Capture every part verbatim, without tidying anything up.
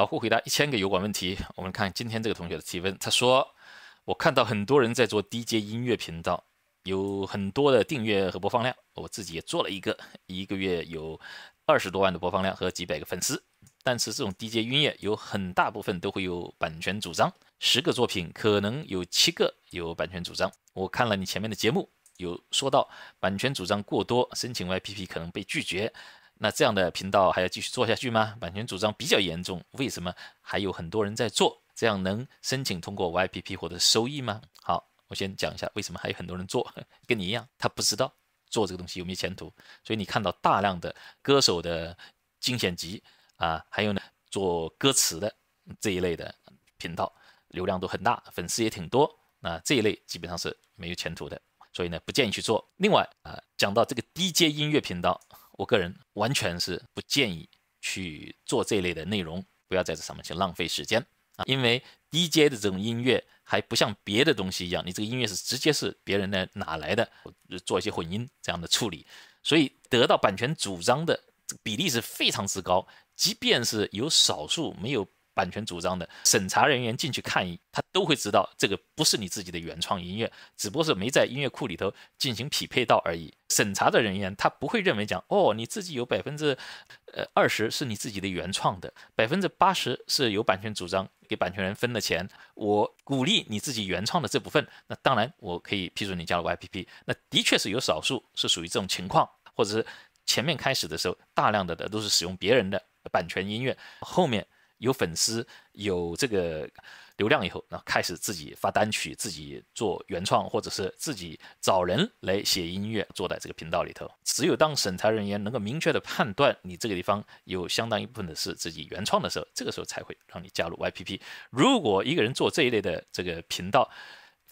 老顾回答一千个油管问题。我们看今天这个同学的提问，他说：“我看到很多人在做 D J 音乐频道，有很多的订阅和播放量。我自己也做了一个，一个月有二十多万的播放量和几百个粉丝。但是这种 D J 音乐有很大部分都会有版权主张，十个作品可能有七个有版权主张。我看了你前面的节目，有说到版权主张过多，申请 Y P P 可能被拒绝。”那这样的频道还要继续做下去吗？版权主张比较严重，为什么还有很多人在做？这样能申请通过 Y P P 获得收益吗？好，我先讲一下为什么还有很多人做，跟你一样，他不知道做这个东西有没有前途，所以你看到大量的歌手的精选集啊，还有呢做歌词的这一类的频道，流量都很大，粉丝也挺多，那这一类基本上是没有前途的，所以呢不建议去做。另外啊，讲到这个 D J 音乐频道。我个人完全是不建议去做这类的内容，不要在这上面去浪费时间啊！因为 D J 的这种音乐还不像别的东西一样，你这个音乐是直接是别人的哪来的，做一些混音这样的处理，所以得到版权主张的比例是非常之高。即便是有少数没有版权主张的，审查人员进去看一，他都会知道这个不是你自己的原创音乐，只不过是没在音乐库里头进行匹配到而已。审查的人员他不会认为讲哦，你自己有百分之呃二十是你自己的原创的，百分之八十是有版权主张给版权人分的钱，我鼓励你自己原创的这部分，那当然我可以批准你加入 Y P P。那的确是有少数是属于这种情况，或者是前面开始的时候大量的的都是使用别人的版权音乐，后面有粉丝有这个流量以后，然后开始自己发单曲，自己做原创，或者是自己找人来写音乐，做在这个频道里头。只有当审查人员能够明确的判断你这个地方有相当一部分的是自己原创的时候，这个时候才会让你加入 Y P P。如果一个人做这一类的这个频道，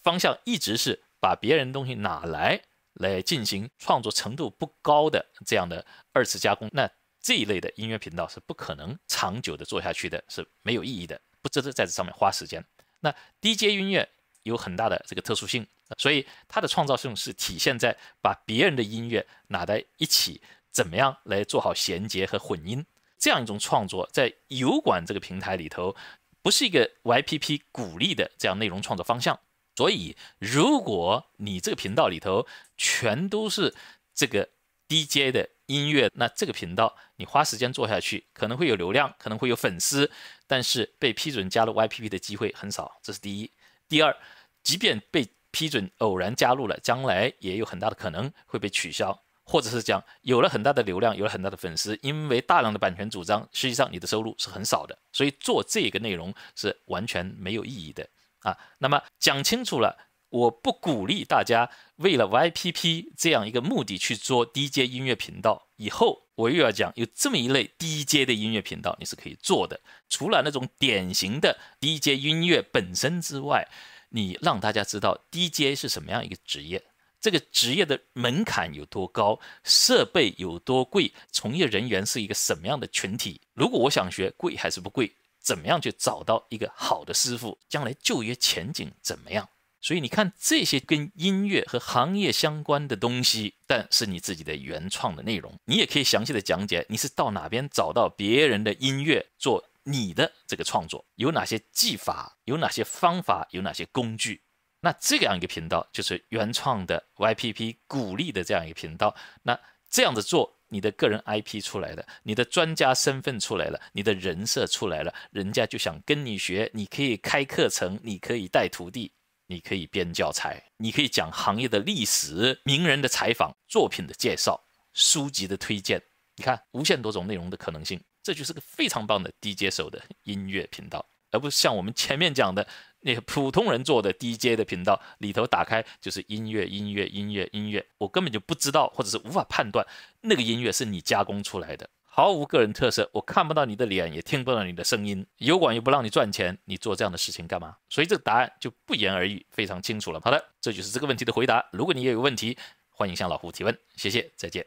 方向一直是把别人东西拿来来进行创作程度不高的这样的二次加工，那这一类的音乐频道是不可能长久的做下去的，是没有意义的。不值得在这上面花时间。那 D J 音乐有很大的这个特殊性，所以它的创造性是体现在把别人的音乐拿在一起，怎么样来做好衔接和混音，这样一种创作，在油管这个平台里头，不是一个 Y P P 鼓励的这样内容创作方向。所以，如果你这个频道里头全都是这个 D J 的音乐，那这个频道你花时间做下去，可能会有流量，可能会有粉丝，但是被批准加入 Y P P 的机会很少，这是第一。第二，即便被批准偶然加入了，将来也有很大的可能会被取消，或者是讲有了很大的流量，有了很大的粉丝，因为大量的版权主张，实际上你的收入是很少的，所以做这个内容是完全没有意义的啊。那么讲清楚了，我不鼓励大家为了 Y P P 这样一个目的去做 D J 音乐频道。以后我又要讲有这么一类 D J 的音乐频道你是可以做的，除了那种典型的 D J 音乐本身之外，你让大家知道 D J 是什么样一个职业，这个职业的门槛有多高，设备有多贵，从业人员是一个什么样的群体。如果我想学，贵还是不贵，怎么样去找到一个好的师傅，将来就业前景怎么样。所以你看，这些跟音乐和行业相关的东西，但是你自己的原创的内容，你也可以详细的讲解你是到哪边找到别人的音乐做你的这个创作，有哪些技法，有哪些方法，有哪些工具。那这样一个频道就是原创的 Y P P 鼓励的这样一个频道。那这样子做，你的个人 I P 出来了，你的专家身份出来了，你的人设出来了，人家就想跟你学，你可以开课程，你可以带徒弟，你可以编教材，你可以讲行业的历史、名人的采访、作品的介绍、书籍的推荐，你看无限多种内容的可能性，这就是个非常棒的 D J 手的音乐频道，而不是像我们前面讲的那些普通人做的 D J 的频道，里头打开就是音乐、音乐、音乐、音乐，我根本就不知道或者是无法判断那个音乐是你加工出来的，毫无个人特色，我看不到你的脸，也听不到你的声音，油管又不让你赚钱，你做这样的事情干嘛？所以这个答案就不言而喻，非常清楚了。好的，这就是这个问题的回答。如果你也有问题，欢迎向老胡提问，谢谢，再见。